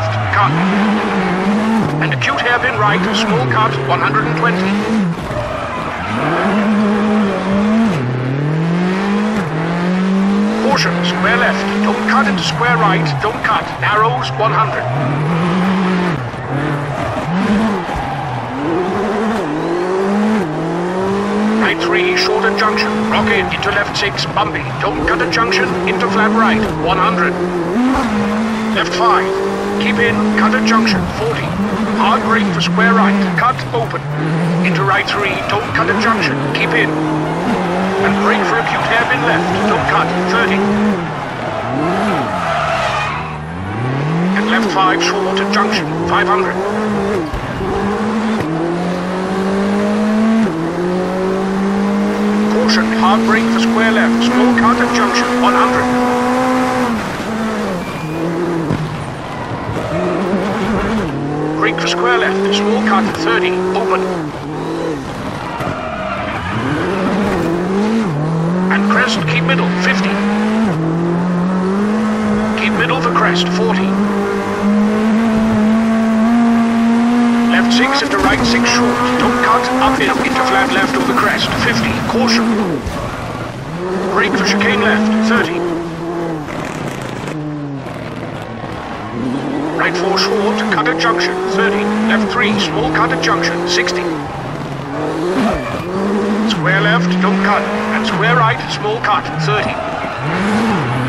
left, cut. And acute hairpin right, small cut, 120. Caution, square left, don't cut into square right, don't cut. Narrows, 100. Three, shorter junction, rocket into left 6, bumpy, don't cut a junction, into flap right, 100. Left 5, keep in, cut a junction, 40, hard break for square right, cut, open, into right 3, don't cut a junction, keep in, and break for acute hairpin left, don't cut, 30. And left 5, short at junction, 500. Hard break for square left, small cut at junction, 100. Break for square left, small cut at 30, open. And crest, keep middle, 50. Keep middle for crest, 40. Left 6 into right 6 short, don't cut, up in, into flat left over crest, 50, caution. Break for chicane left, 30. Right 4 short, cut at junction, 30. Left 3, small cut at junction, 60. Square left, don't cut. And square right, small cut, 30.